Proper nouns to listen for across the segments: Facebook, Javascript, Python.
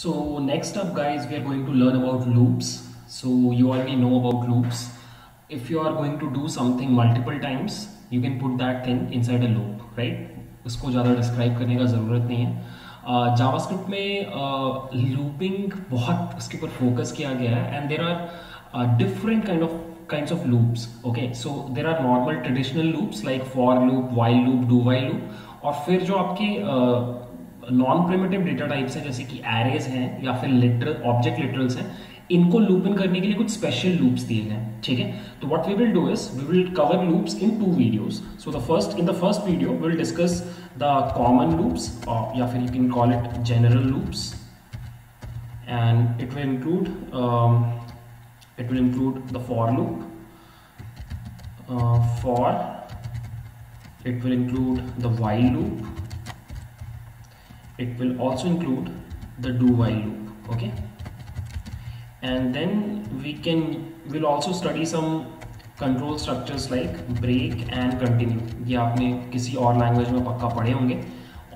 So next up guys, we are going to learn about loops. So you already know about loops. If you are going to do something multiple times, you can put that thing inside a loop, right? उसको ज़्यादा describe करने का ज़रूरत नहीं है. JavaScript में looping बहुत उसके ऊपर फोकस किया गया है and there are different kinds of loops. Okay, so there are normal traditional loops like for loop, while loop, do while loop और फिर जो आपके नॉन प्रिमिटिव डेटा टाइप्स हैं जैसे कि एरेज हैं या फिर लिटरल ऑब्जेक्ट लिटरल्स हैं, इनको लूप इन करने के लिए कुछ स्पेशल लूप्स दिए गए हैं. ठीक है, तो what we will do is we will cover loops in two videos. So in the first video we will discuss the common loops या फिर you can call it general loops and it will include the for loop. It will include the while loop. It will also include the do while loop. Okay, and then we'll also study some control structures like break and continue. ये आपने किसी और language में पक्का पढ़े होंगे.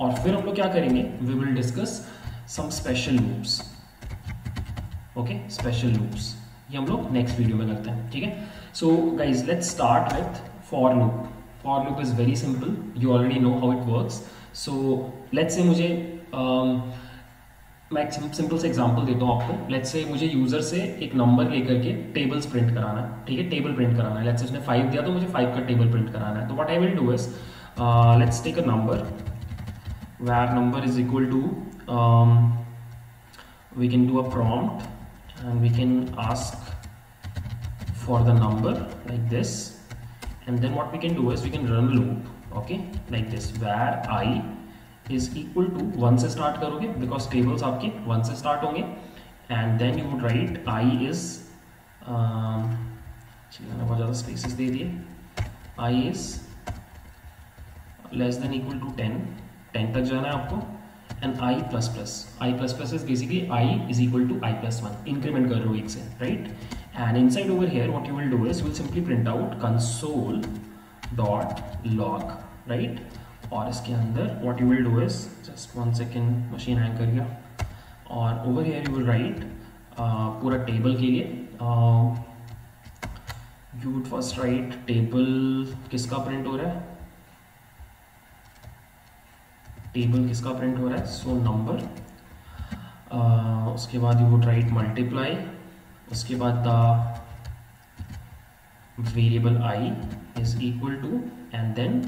और फिर हम लोग क्या करेंगे, we will discuss some special loops. Okay, special loops ये हम लोग नेक्स्ट वीडियो में करते हैं. ठीक है, so guys let's start with for loop. For loop is very simple, you already know how it works. So let's say मुझे मैं सिंपल से एग्जांपल देता हूँ आपको. लेट्स से मुझे यूज़र से एक नंबर लेकर के टेबल्स प्रिंट कराना है. ठीक है, टेबल प्रिंट कराना है. लेट्स से उसने 5 दिया तो मुझे 5 का टेबल प्रिंट कराना है. तो what I will do is let's take a number where number is equal to we can do a prompt and we can ask for the number like this, and then what we can do is we can run a loop. Okay, like this where I is equal to 1 से start करोगे because tables आपके 1 से start होंगे, and then you would write I is मैंने बहुत ज़्यादा spaces दे दिए. I is less than equal to 10, 10 तक जाना है आपको. And i++ is basically I is equal to i+1. Increment कर रहे हो एक से, right? And inside over here, what you will do is you will simply print out console.log, right? और इसके अंदर what you will do is just 1 second machine hang कर गया. और over here you will write पूरा table के लिए you would first write table किसका print हो रहा है, टेबल किसका प्रिंट हो रहा है. सो नंबर, उसके बाद यू वुड राइट मल्टीप्लाई, उसके बाद the variable I is equal to and then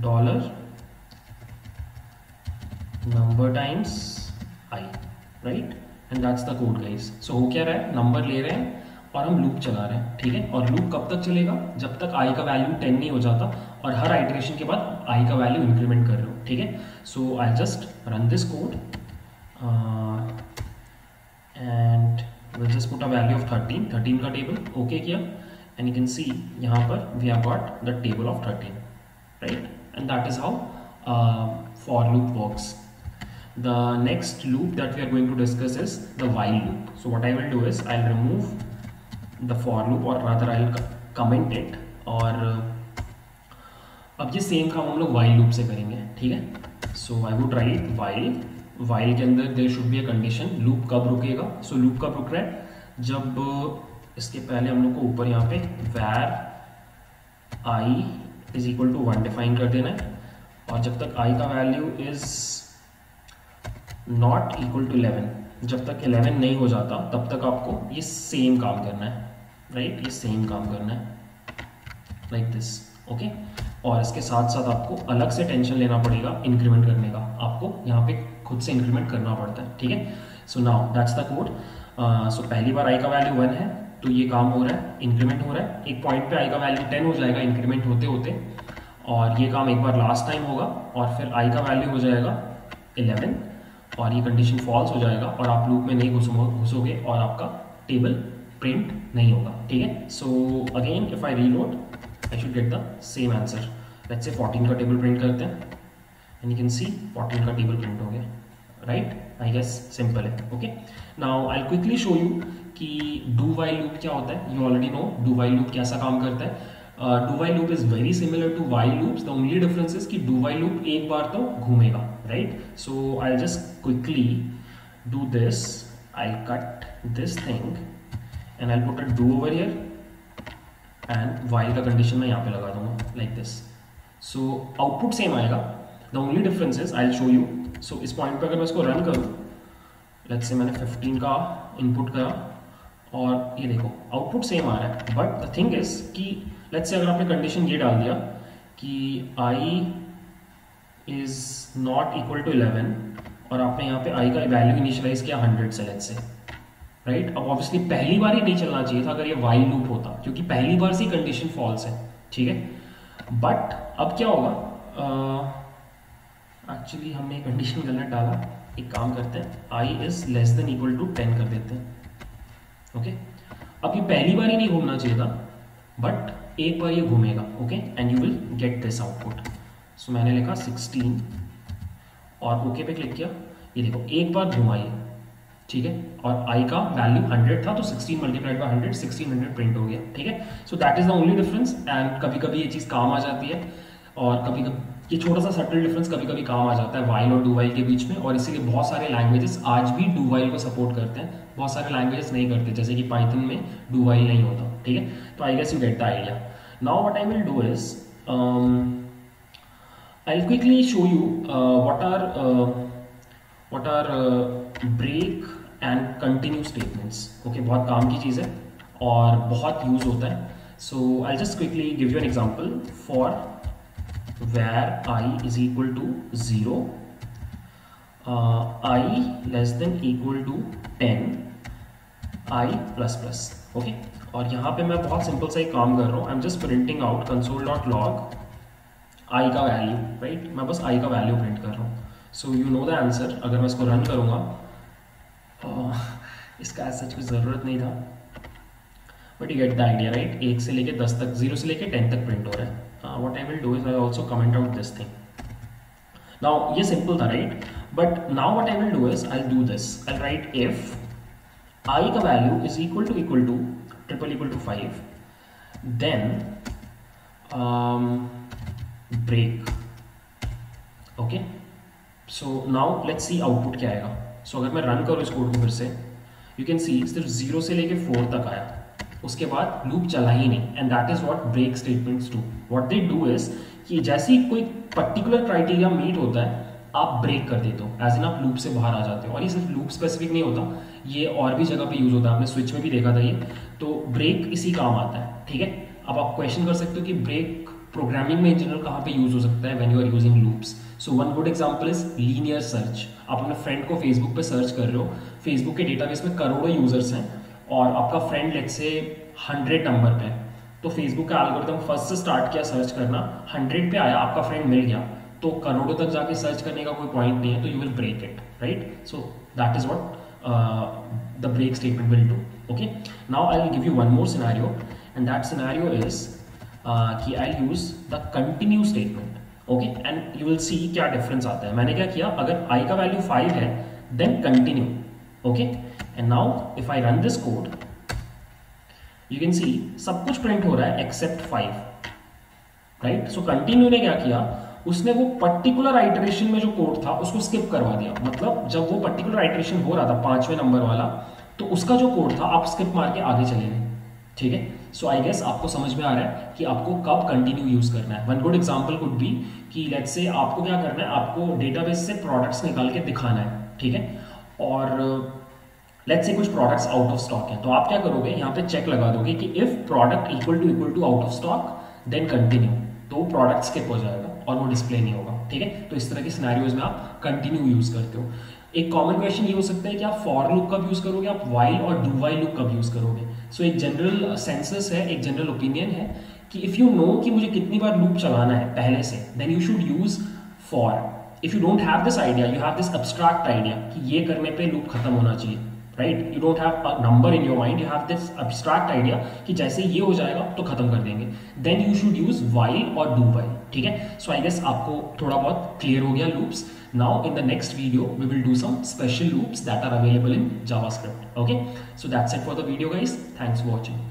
dollar number times I, right? And that's the code guys. So हो क्या रहा है, नंबर ले रहे हैं और हम लूप चला रहे हैं. ठीक है, और लूप कब तक चलेगा, जब तक i का वैल्यू 10 नहीं हो जाता, और हर आइटरेशन के बाद i का वैल्यू इंक्रीमेंट कर रहे हो. ठीक है, so I just run this code and will just put a value of 13 का टेबल. ओके किया एंड यू कैन सी यहाँ पर we have got the table of 13, right? And that is how for loop works. The next loop that we are going to discuss is the while loop. So what I will do is I will remove the for loop और rather I comment it. और अब ये same काम हम लोग while loop से करेंगे. ठीक है, so I would write while के अंदर there should be a condition, loop कब रुकेगा. सो लूप कब रुक रहा है, जब इसके पहले हम लोग को ऊपर यहाँ पे where i is equal to 1 define कर देना है. और जब तक i का value is not equal to 11, जब तक 11 नहीं हो जाता तब तक आपको ये सेम काम करना है, राइट? ये सेम काम करना है लाइक दिस. ओके, और इसके साथ साथ आपको अलग से टेंशन लेना पड़ेगा इंक्रीमेंट करने का. आपको यहाँ पे खुद से इंक्रीमेंट करना पड़ता है. ठीक है, so now that's the code. So पहली बार आई का वैल्यू 1 है तो ये काम हो रहा है, इंक्रीमेंट हो रहा है. एक पॉइंट पे आई का वैल्यू 10 हो जाएगा इंक्रीमेंट होते होते, और ये काम एक बार लास्ट टाइम होगा. और फिर आई का वैल्यू हो जाएगा 11 और ये कंडीशन फॉल्स हो जाएगा और आप लूप में नहीं घुसोगे और आपका टेबल प्रिंट नहीं होगा. ठीक है, so again if I reload I should get the same answer. Let's say 14 का टेबल प्रिंट करते हैं एंड यू कैन सी 14 का टेबल प्रिंट हो गया, राइट? आई गेस सिंपल है. Okay, now I quickly show you कि डू वाइल लूप क्या होता है. You already know do while loop कैसा काम करता है. Do while loop is very similar to while loops. The only difference is कि डू वाइल लूप एक बार तो घूमेगा, right? So I'll just quickly do this, I'll cut this thing and I'll put a do over here and while का condition मैं यहाँ पे लगा दूँगा like this. So output same आएगा. The only difference is I'll show you. So इस point पे अगर मैं इसको run करूँ, let's say मैंने 15 का input करा और ये देखो output same आ रहा है. But the thing is कि let's say अगर आपने condition ये डाल दिया कि I is not equal to 11 और आपने यहाँ पे I का value initialize किया 100 से let's say. राइट, अब ऑब्वियसली पहली बार ही नहीं चलना चाहिए था अगर ये वाइल लूप होता, क्योंकि पहली बार से कंडीशन फॉल्स है, ठीक है. बट अब क्या होगा, एक्चुअली हमने कंडीशन गलत डाला. एक काम करते हैं, I is less than equal to 10 कर देते हैं. ओके, अब ये पहली बार ही नहीं घूमना चाहिए था, बट एक बार ये घूमेगा. Okay, and you will get this output. So मैंने लिखा 16 और ओके पे क्लिक किया. ये देखो एक बार घुमाइए, ठीक है, और आई का वैल्यू 100 था तो 16 मल्टीप्लाइड बाई 100 1600 प्रिंट हो गया, ठीक है. So that is the only difference. And कभी कभी ये चीज़ काम आ जाती है और कभी कभी ये छोटा सा सटल डिफरेंस कभी कभी काम आ जाता है वाइल और डू वाइल के बीच में. और इसीलिए बहुत सारे लैंग्वेजेस आज भी डू वाइल को सपोर्ट करते हैं, बहुत सारे लैंग्वेजेस नहीं करते, जैसे कि पाइथन में डू वाइल नहीं होता, ठीक है. तो I guess you get the idea. Now what I will do is I will quickly show you what are break and continue statements. Okay, बहुत काम की चीज़ है और बहुत यूज होता है. So I just quickly give you an example for where I is equal to 0, i less than equal to 10, i plus plus. Okay, और यहाँ पे मैं बहुत सिंपल सा एक काम कर रहा हूँ. I am just printing out console dot log आई का वैल्यू, राइट. मैं बस आई का वैल्यू प्रिंट कर रहा हूँ. So you know the answer. अगर मैं इसको रन करूँगा, इसका सच कुछ ज़रूरत नहीं था, but you get the idea, right. 1 से लेके 10 तक, 0 से लेके 10 तक प्रिंट हो रहा है. What I will do is I also comment out this thing. Now ये सिंपल था, right. But now what I will do is I do this. I write if आई का value is equal to triple equal to 5, then break. Okay, so now let's see output क्या आएगा. सो अगर मैं run करूँ इस code को फिर से, यू कैन सी सिर्फ 0 से लेके 4 तक आया, उसके बाद लूप चला ही नहीं. And that is what break statements do. What they do is कि जैसे ही कोई पर्टिकुलर क्राइटेरिया मीट होता है, आप ब्रेक कर देते हो, एज एन आप लूप से बाहर आ जाते हो. और ये सिर्फ लूप स्पेसिफिक नहीं होता, ये और भी जगह पे यूज होता है. हमने स्विच में भी देखा था ये, तो ब्रेक इसी काम आता है, ठीक है. अब आप क्वेश्चन कर सकते हो कि ब्रेक प्रोग्रामिंग में इन जनरल कहाँ पे यूज हो सकता है when you are using loops. So one good example is linear search. आप अपने फ्रेंड को फेसबुक पे सर्च कर रहे हो, फेसबुक के डेटाबेस में करोड़ों यूजर्स हैं और आपका फ्रेंड लेट्स से 100 नंबर पे, तो फेसबुक का एल्गोरिथम फर्स्ट से स्टार्ट किया सर्च करना, 100 पे आया, आपका फ्रेंड मिल गया, तो करोड़ों तक जाके सर्च करने का कोई पॉइंट नहीं है, तो you will break it, right. So that is what the break statement will do. Okay, now I will give you one more scenario and that scenario is कि I use the continue statement. Okay, and you will see क्या difference आता है. मैंने क्या किया, अगर I का value 5 है then continue. Okay, and now if I run this code, you can see सब कुछ प्रिंट हो रहा है एक्सेप्ट 5, राइट. सो कंटिन्यू ने क्या किया, उसने वो पर्टिकुलर आइटरेशन में जो कोड था उसको स्किप करवा दिया. मतलब जब वो पर्टिकुलर आइटरेशन हो रहा था 5वें नंबर वाला, तो उसका जो कोड था आप स्किप मार के आगे चले गए, ठीक है. सो आई गेस आपको समझ में आ रहा है कि आपको कब कंटिन्यू यूज करना है. One good example could be कि लेट्स से आपको क्या करना है, आपको डेटाबेस से प्रोडक्ट्स निकाल के दिखाना है, ठीक है. और लेट्स से कुछ प्रोडक्ट्स आउट ऑफ स्टॉक हैं, तो आप क्या करोगे, यहाँ पे चेक लगा दोगे कि if product equal to out of stock then continue, तो प्रोडक्ट स्किप हो जाएगा और वो डिस्प्ले नहीं होगा, ठीक है. तो इस तरह के सिनेरियोज में आप कंटिन्यू यूज करते हो. एक कॉमन क्वेश्चन ये हो सकता है कि आप फॉर लूप कब यूज करोगे, आप वाइल और डू वाइल लूप कब यूज करोगे. सो एक जनरल सेंसस है, एक जनरल ओपिनियन है कि इफ़ यू नो कि मुझे कितनी बार लूप चलाना है पहले से, then you should use for. If you don't have this idea, you have this abstract idea कि ये करने पे लूप खत्म होना चाहिए, right. You don't have a number in your mind, you have this abstract idea कि जैसे ये हो जाएगा तो खत्म कर देंगे, then you should use while और डू वाइल, ठीक है. सो आई गेस आपको थोड़ा बहुत क्लियर हो गया loops. Now in the next video we will do some special loops that are available in JavaScript. Okay, so that's it for the video guys. Thanks for watching.